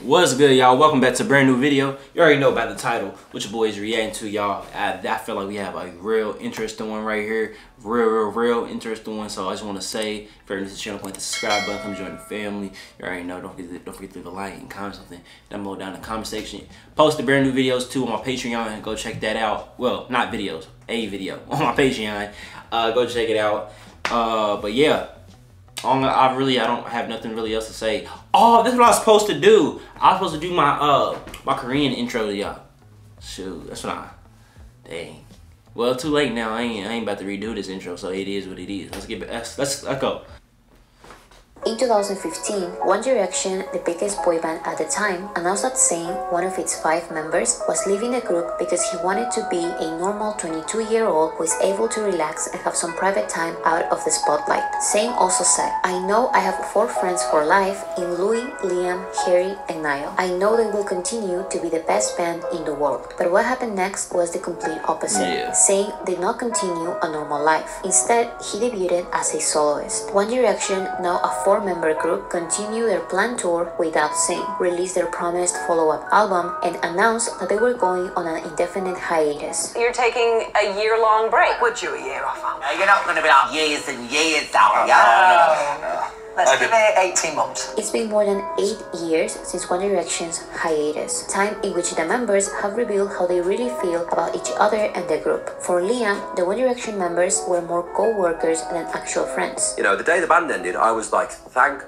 What's good, y'all? Welcome back to a brand new video. You already know by the title what your boy is reacting to, y'all. I feel like we have a real interesting one right here. Real interesting one. So I just want to say, if you're new to the channel, click the subscribe button, come join the family. You already know, don't forget to leave a like and comment something down below in the comment section. Post the brand new videos too on my Patreon, and go check that out. Well, not videos, a video on my Patreon. Go check it out. But yeah. I don't have nothing really else to say. Oh, that's what I was supposed to do. I was supposed to do my my Korean intro to y'all. Shoot, that's not. Dang. Well, too late now. I ain't about to redo this intro, so it is what it is. Let's get back. Let's go. In 2015, One Direction, the biggest boy band at the time, announced that Zayn, one of its 5 members, was leaving the group because he wanted to be a normal 22-year-old who is able to relax and have some private time out of the spotlight. Zayn also said, "I know I have 4 friends for life in Louis, Liam, Harry, and Niall. I know they will continue to be the best band in the world." But what happened next was the complete opposite. Yeah. Zayn did not continue a normal life. Instead, he debuted as a soloist. One Direction, now a 4-member group, continue their planned tour without Zayn, release their promised follow-up album, and announce that they were going on an indefinite hiatus. You're taking a year-long break. Would you a year off? No, you're not going to be out years and years out. No. Let's give it 18 months. It's been more than 8 years since One Direction's hiatus, time in which the members have revealed how they really feel about each other and the group. For Liam, the One Direction members were more co-workers than actual friends. You know, the day the band ended, I was like, thank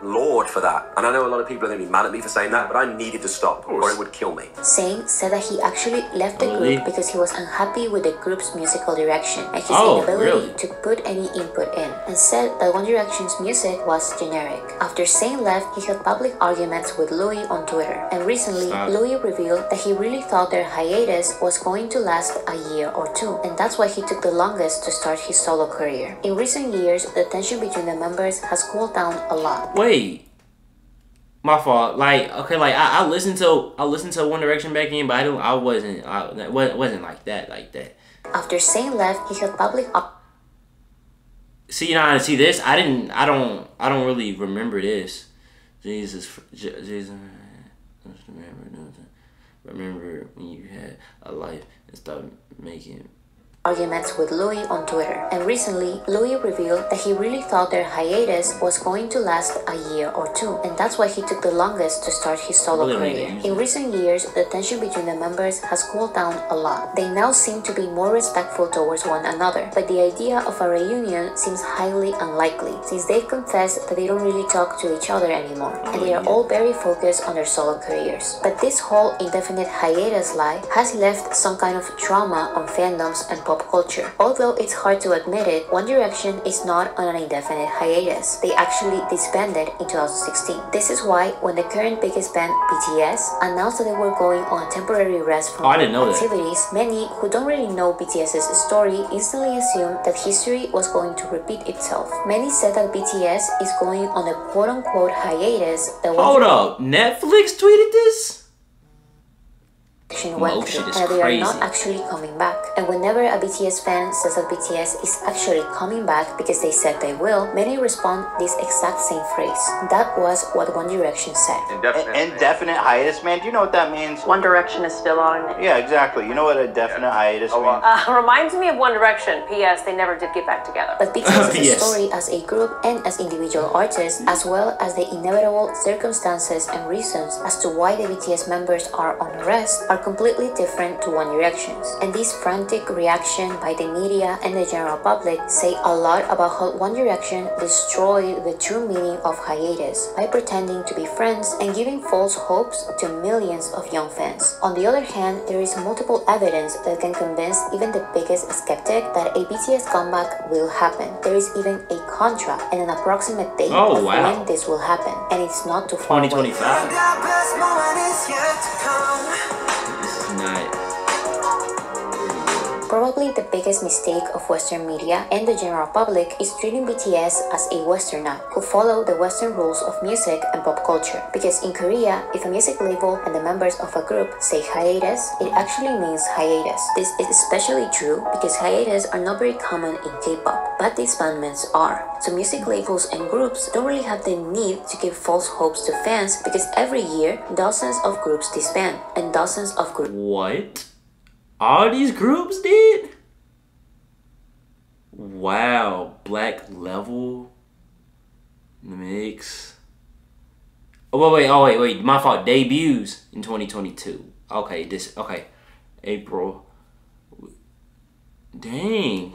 Lord for that. And I know a lot of people are going to be mad at me for saying that, but I needed to stop or it would kill me. Zayn said that he actually left the group because he was unhappy with the group's musical direction and his inability to put any input in, and said that One Direction's music was generic. After Zayn left, he had public arguments with Louis on Twitter, and recently Louis revealed that he really thought their hiatus was going to last a year or 2, and that's why he took the longest to start his solo career. In recent years, the tension between the members has cooled down a lot. Wait, my fault. Like, okay, like I listened to One Direction back in, but I wasn't like that. After Zayn left, he had public. See, you know, see this. I don't really remember this. Jesus, remember when you had a life and started making arguments with Louis on Twitter, and recently Louis revealed that he really thought their hiatus was going to last a year or 2, and that's why he took the longest to start his solo career. In recent years, the tension between the members has cooled down a lot. They now seem to be more respectful towards one another, but the idea of a reunion seems highly unlikely, since they've confessed that they don't really talk to each other anymore, and they are all very focused on their solo careers. But this whole indefinite hiatus lie has left some kind of trauma on fandoms and pop culture. Although it's hard to admit it, One Direction is not on an indefinite hiatus. They actually disbanded in 2016. This is why when the current biggest band, BTS, announced that they were going on a temporary rest from activities, many who don't really know BTS's story instantly assumed that history was going to repeat itself. Many said that BTS is going on a quote-unquote hiatus that was— Hold up, Netflix tweeted this? Went through, and that they are not actually coming back. And whenever a BTS fan says that BTS is actually coming back because they said they will, many respond this exact same phrase. That was what One Direction said. Indefinite hiatus, man. Do you know what that means? One Direction is still on it. Yeah, exactly. You know what a definite hiatus means? Reminds me of One Direction. P.S. They never did get back together. But BTS's story as a group and as individual artists, as well as the inevitable circumstances and reasons as to why the BTS members are on rest, are completely different to One Direction's, and this frantic reaction by the media and the general public say a lot about how One Direction destroyed the true meaning of hiatus by pretending to be friends and giving false hopes to millions of young fans. On the other hand, there is multiple evidence that can convince even the biggest skeptic that a BTS comeback will happen. There is even a contract and an approximate date of when this will happen, and it's not too far away. 2025. Probably Sadly, the biggest mistake of Western media and the general public is treating BTS as a Westerner who follow the Western rules of music and pop culture. Because in Korea, if a music label and the members of a group say hiatus, it actually means hiatus. This is especially true because hiatus are not very common in K-pop, but disbandments are. So music labels and groups don't really have the need to give false hopes to fans because every year, dozens of groups disband and dozens of groups... What? All these groups did? Wow, Black Level Mix. Oh wait, my fault. Debuts in 2022. Okay, April. Dang.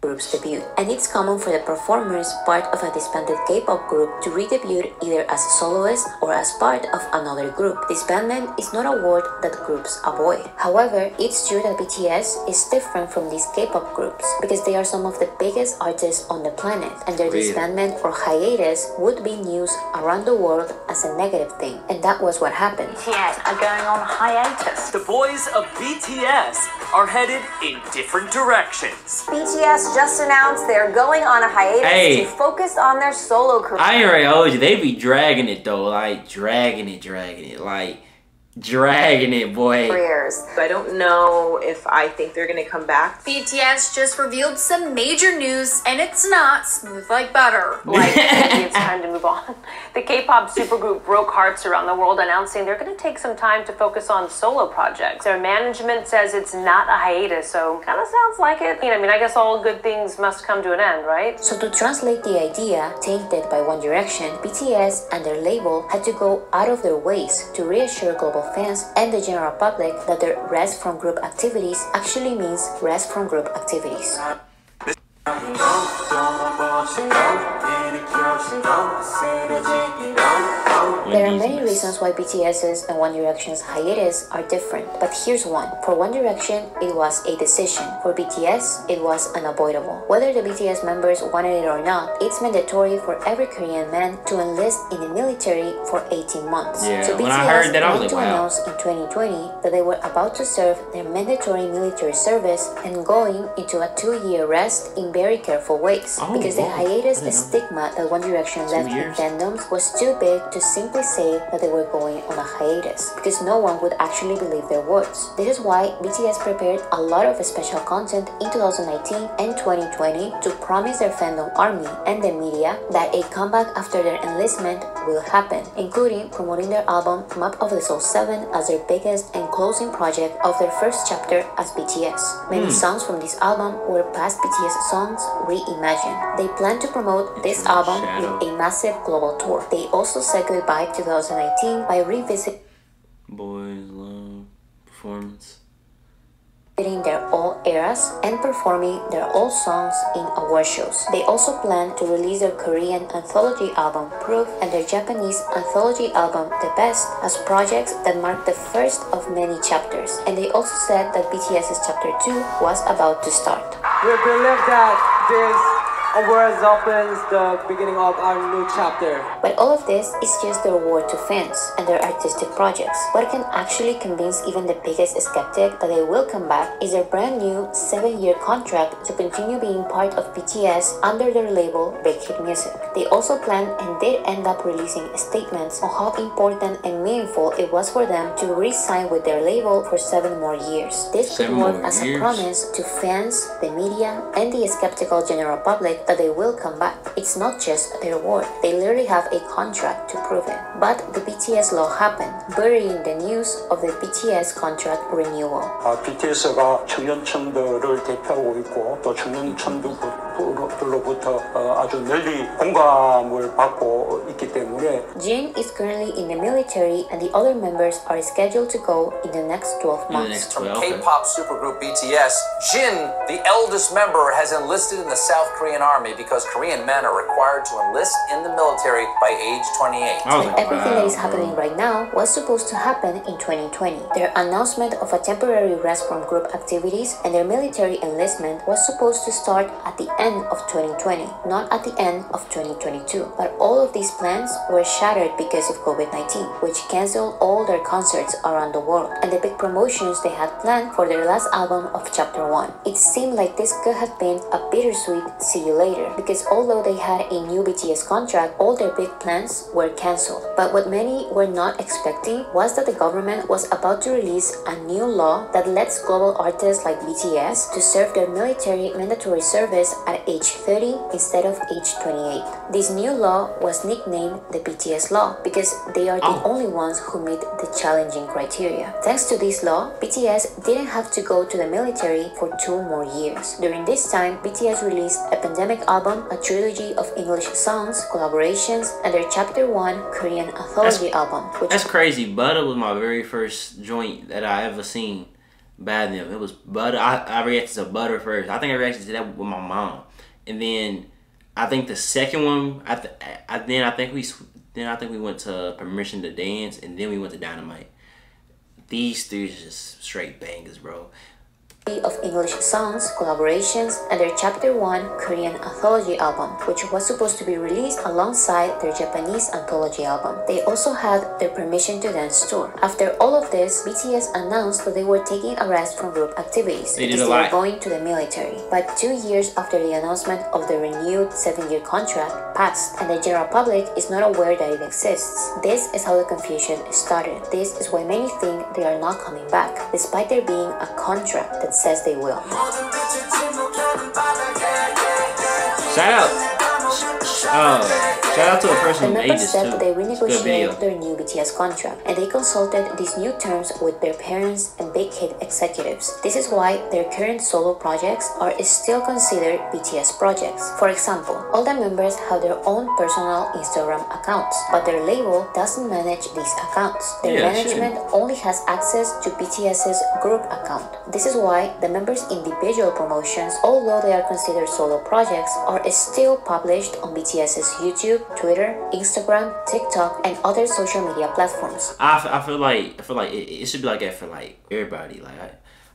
Group's debut, and it's common for the performers part of a disbanded K-pop group to re-debut either as soloists or as part of another group. Disbandment is not a word that groups avoid. However, it's true that BTS is different from these K-pop groups because they are some of the biggest artists on the planet, and their disbandment or hiatus would be news around the world as a negative thing, and that was what happened. BTS are going on hiatus. The boys of BTS are headed in different directions. BTS just announced they're going on a hiatus to focus on their solo career. I already told you, they be dragging it though, like dragging it, boy. Careers. I don't know if I think they're gonna come back. BTS just revealed some major news, and it's not smooth like butter. Like, maybe it's time to move on. The K-pop supergroup broke hearts around the world, announcing they're gonna take some time to focus on solo projects. Their management says it's not a hiatus, so kind of sounds like it. You know, I mean, I guess all good things must come to an end, right? So to translate the idea tainted by One Direction, BTS and their label had to go out of their ways to reassure global fans and the general public that their rest from group activities actually means rest from group activities. There are many reasons why BTS's and One Direction's hiatus are different, but here's one. For One Direction, it was a decision. For BTS, it was unavoidable. Whether the BTS members wanted it or not, it's mandatory for every Korean man to enlist in the military for 18 months. Yeah, so when BTS announced in 2020 that they were about to serve their mandatory military service and going into a 2-year rest in very careful ways. Because the hiatus stigma that One Direction left in fandoms was too big to simply say that they were going on a hiatus, because no one would actually believe their words. This is why BTS prepared a lot of special content in 2019 and 2020 to promise their fandom army and the media that a comeback after their enlistment will happen, including promoting their album Map of the Soul 7 as their biggest and closing project of their first chapter as BTS. Many songs from this album were past BTS songs reimagined. They plan to promote this album with a massive global tour. They also said goodbye 2019 by revisiting Boys Love performance in their all eras and performing their all songs in award shows. They also plan to release their Korean anthology album Proof and their Japanese anthology album The Best as projects that mark the first of many chapters, and they also said that BTS's chapter 2 was about to start. We believe that this words opens the beginning of our new chapter. But all of this is just the reward to fans and their artistic projects. What can actually convince even the biggest skeptic that they will come back is their brand new 7-year contract to continue being part of BTS under their label Big Hit Music. They also planned and did end up releasing statements on how important and meaningful it was for them to re-sign with their label for 7 more years. This could work as a promise to fans, the media, and the skeptical general public that they will come back. It's not just their word. They literally have a contract to prove it. But the BTS law happened, burying the news of the BTS contract renewal. BTS가 중년층들을 대표하고 있고 또 중년층들로부터 아주 널리 공감을 받고 있기 때문에 Jin is currently in the military and the other members are scheduled to go in the next 12 months. From K-pop supergroup BTS, Jin, the eldest member, has enlisted in the South Korean army because Korean men are required to enlist in the military by age 28. Everything that is happening right now was supposed to happen in 2020. Their announcement of a temporary rest from group activities and their military enlistment was supposed to start at the end end of 2020, not at the end of 2022. But all of these plans were shattered because of COVID-19, which canceled all their concerts around the world and the big promotions they had planned for their last album of Chapter 1. It seemed like this could have been a bittersweet see you later, because although they had a new BTS contract, all their big plans were cancelled. But what many were not expecting was that the government was about to release a new law that lets global artists like BTS to serve their military mandatory service at age 30 instead of age 28. This new law was nicknamed the BTS law because they are the only ones who meet the challenging criteria. Thanks to this law, BTS didn't have to go to the military for 2 more years. During this time, BTS released a pandemic album, a trilogy of English songs, collaborations, and their Chapter 1 Korean Anthology album. That's crazy. Butter was my very first joint that I ever seen by them. It was Butter. I reacted to Butter first. I think I reacted to that with my mom, and then I think the second one. I think we went to Permission to Dance, and then we went to Dynamite. These three just straight bangers, bro. Of English songs, collaborations, and their Chapter 1 Korean Anthology album, which was supposed to be released alongside their Japanese anthology album. They also had their Permission to Dance tour. After all of this, BTS announced that they were taking a rest from group activities because they were going to the military. But 2 years after the announcement of the renewed 7-year contract passed, and the general public is not aware that it exists. This is how the confusion started. This is why many think they are not coming back, despite there being a contract that says they will. Shout out to a person who made this too. They renegotiated their new BTS contract, and they consulted these new terms with their parents and big hit executives. This is why their current solo projects are still considered BTS projects. For example, all the members have their own personal Instagram accounts, but their label doesn't manage these accounts. Their management only has access to BTS's group account. This is why the members' individual promotions, although they are considered solo projects, are still published on BTS's YouTube, Twitter, Instagram, TikTok, and other social media platforms. I feel like it should be like that for like everybody. Like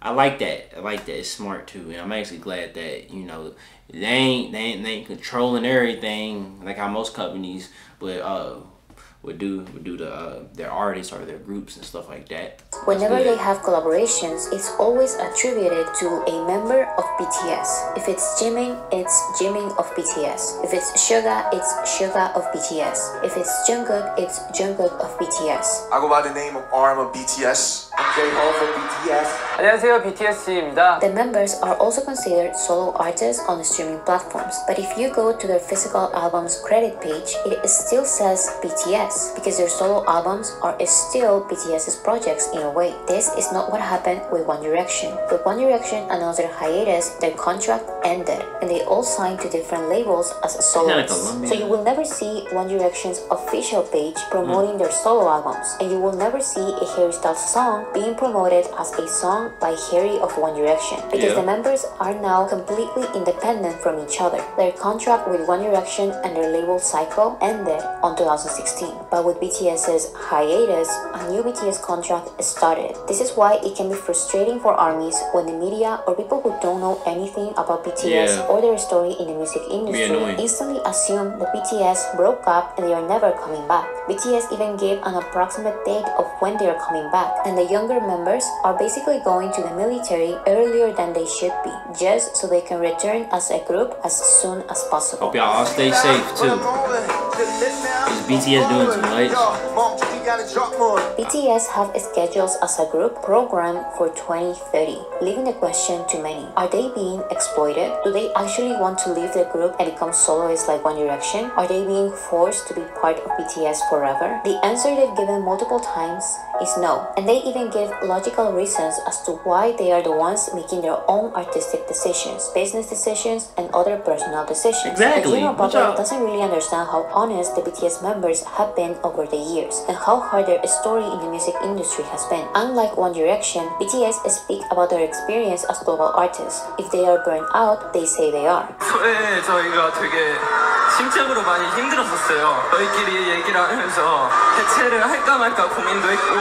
I like that. I like that. It's smart too, and I'm actually glad that, you know, they ain't controlling everything like how most companies would do to their artists or their groups and stuff like that. Whenever they have collaborations, it's always attributed to a member of BTS. If it's Jimin, it's Jimin of BTS. If it's Suga, it's Suga of BTS. If it's Jungkook, it's Jungkook of BTS. I go by the name of RM of BTS. J-Hope of BTS. 안녕하세요, BTS입니다. The members are also considered solo artists on the streaming platforms, but if you go to their physical album's credit page, it still says BTS, because their solo albums are still BTS's projects in a way. This is not what happened with One Direction. With One Direction announced their hiatus, their contract ended, and they all signed to different labels as soloists. So you will never see One Direction's official page promoting their solo albums, and you will never see a Harry Styles song being promoted as a song by Harry of One Direction, because the members are now completely independent from each other. Their contract with One Direction and their label Psycho ended on 2016. But with BTS's hiatus, a new BTS contract started. This is why it can be frustrating for ARMYs when the media or people who don't know anything about BTS or their story in the music industry instantly assume that BTS broke up and they are never coming back. BTS even gave an approximate date of when they are coming back, and the younger members are basically going to the military earlier than they should be, just so they can return as a group as soon as possible. Hope y'all stay safe too. Is BTS doing too much? BTS have schedules as a group program for 2030, leaving the question to many. Are they being exploited? Do they actually want to leave the group and become soloists like One Direction? Are they being forced to be part of BTS forever? The answer they've given multiple times is no, and they even give logical reasons as to why they are the ones making their own artistic decisions, business decisions, and other personal decisions. Exactly. The general public doesn't really understand how honest the BTS members have been over the years, and how hard their story in the music industry has been. Unlike One Direction, BTS speak about their experience as global artists. If they are burned out, they say they are. 심적으로 많이 힘들었었어요. 저희끼리 얘기를 하면서 해체를 할까 말까 고민도 했고.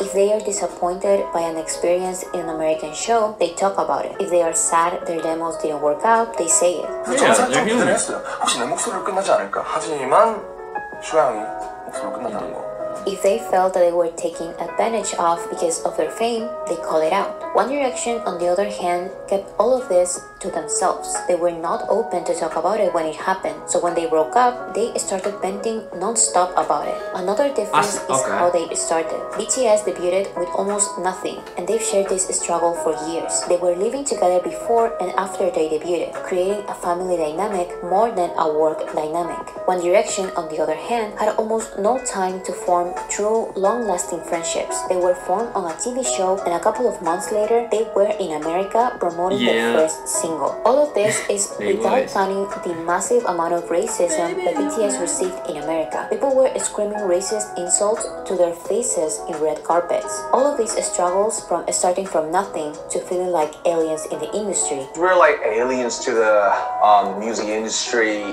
If they are disappointed by an experience in an American show, they talk about it. If they are sad their demos didn't work out, they say it. 저는 좀 기대를 했어요. 혹시 내 목소리로 끝나지 않을까? 하지만 슈양이 목소리로 끝났다는 거. If they felt that they were taken advantage of because of their fame, they call it out. One Direction, on the other hand, kept all of this to themselves. They were not open to talk about it when it happened. So when they broke up, they started venting non-stop about it. Another difference is how they started. BTS debuted with almost nothing, and they've shared this struggle for years. They were living together before and after they debuted, creating a family dynamic more than a work dynamic. One Direction, on the other hand, had almost no time to form true, long-lasting friendships. They were formed on a TV show, and a couple of months later, they were in America promoting their first single. All of this is without counting the massive amount of racism that BTS received in America. People were screaming racist insults to their faces in red carpets. All of these struggles, from starting from nothing to feeling like aliens in the industry. We're like aliens to the music industry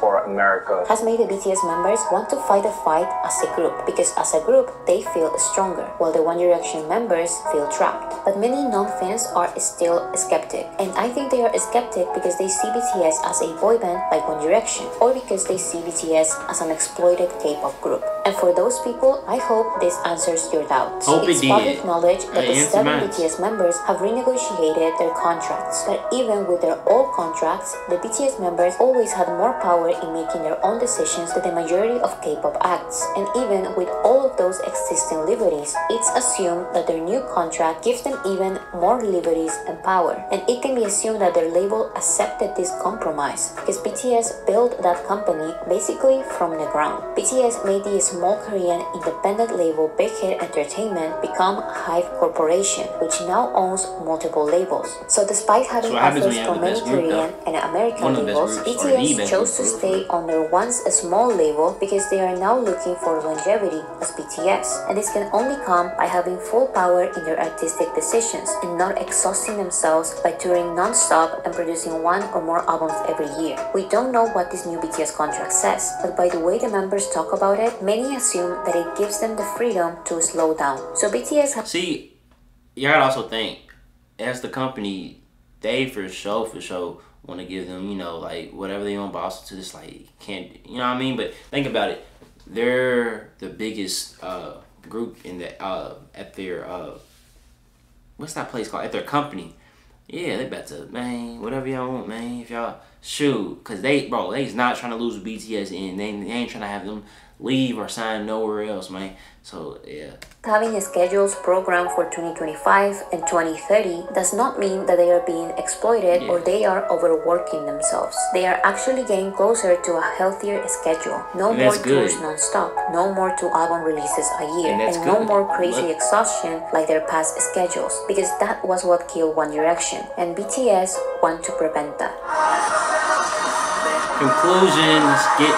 for America. Has made the BTS members want to fight the fight as a group. Because as a group, they feel stronger, while the One Direction members feel trapped. But many non-fans are still skeptic. And I think they are skeptic because they see BTS as a boy band like One Direction, or because they see BTS as an exploited K-pop group. And for those people, I hope this answers your doubts. It's public knowledge that the 7 BTS members have renegotiated their contracts. But even with their old contracts, the BTS members always had more power in making their own decisions than the majority of K-pop acts. And even with all of those existing liberties, it's assumed that their new contract gives them even more liberties and power. And it can be assumed that their label accepted this compromise, because BTS built that company basically from the ground. BTS made the small Korean independent label Big Hit Entertainment become Hive Corporation, which now owns multiple labels. So despite having offers from many Korean and American labels, BTS chose to stay on their once a small label because they are now looking for longevity as BTS, and this can only come by having full power in their artistic decisions and not exhausting themselves by touring non-stop and producing one or more albums every year. We don't know what this new BTS contract says, but by the way the members talk about it, many assume that it gives them the freedom to slow down. So BTS see, you gotta also think, as the company, they for sure want to give them, you know, like whatever they want, but also to just like can't, you know what I mean? But think about it. They're the biggest group in the at their what's that place called, at their company. Yeah, they about to, man, whatever y'all want, man. If y'all shoot, cause they's not trying to lose BTS, and they ain't trying to have them leave or sign nowhere else, man. So yeah. Having a schedules programmed for 2025 and 2030 does not mean that they are being exploited or they are overworking themselves. They are actually getting closer to a healthier schedule. No more tours non-stop, no more 2 album releases a year, and no more crazy exhaustion like their past schedules, because that was what killed One Direction, and BTS want to prevent that. Conclusions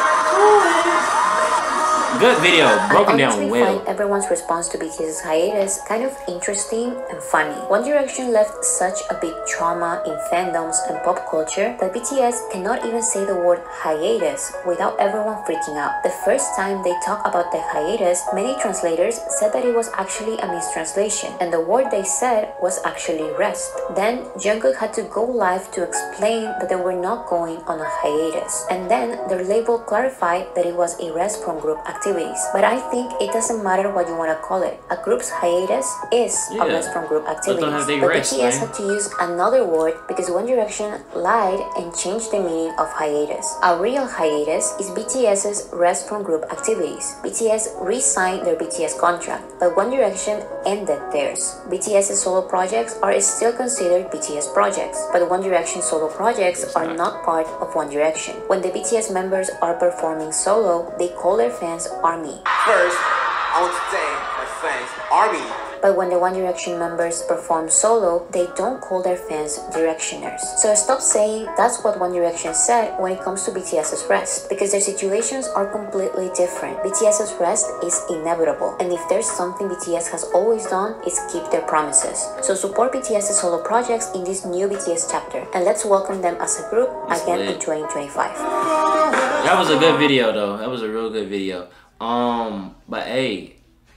Good video, broken down well. I honestly find everyone's response to BTS's hiatus kind of interesting and funny. One Direction left such a big trauma in fandoms and pop culture that BTS cannot even say the word hiatus without everyone freaking out. The first time they talked about the hiatus, many translators said that it was actually a mistranslation, and the word they said was actually rest. Then Jungkook had to go live to explain that they were not going on a hiatus, and then their label clarified that it was a rest from group activity. But I think it doesn't matter what you want to call it. A group's hiatus is a rest from group activities. But BTS had to use another word because One Direction lied and changed the meaning of hiatus. A real hiatus is BTS's rest from group activities. BTS re-signed their BTS contract, but One Direction ended theirs. BTS's solo projects are still considered BTS projects, but One Direction's solo projects are not part of One Direction. When the BTS members are performing solo, they call their fans ARMY. First, I want to thank my fans, ARMY. But when the One Direction members perform solo, they don't call their fans Directioners. So stop saying that's what One Direction said when it comes to BTS's rest, because their situations are completely different. BTS's rest is inevitable, and if there's something BTS has always done, it's keep their promises. So support BTS's solo projects in this new BTS chapter, and let's welcome them as a group again in 2025. That was a good video though. That was a real good video. But hey,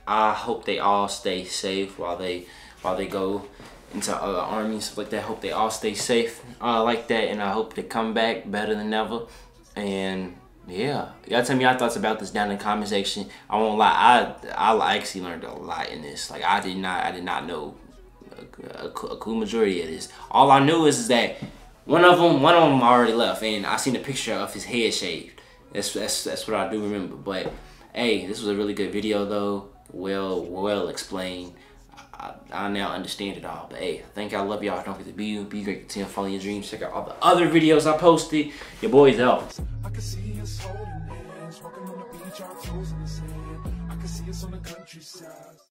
I hope they all stay safe while they go into other armies, stuff like that. Hope they all stay safe like that, and I hope they come back better than ever. And yeah, y'all tell me y'all thoughts about this down in the comment section. I won't lie, I actually learned a lot in this. Like I did not know a cool majority of this. All I knew is that one of them already left, and I seen a picture of his head shaved. That's what I do remember. But hey, this was a really good video though. Well explained. I now understand it all. But hey, I think I love y'all. Don't forget to be great, continue following your dreams. Check out all the other videos I posted. Your boy's out. I can see us holding hands, walking on the beach, our toes in the sand. I can see us on the countryside.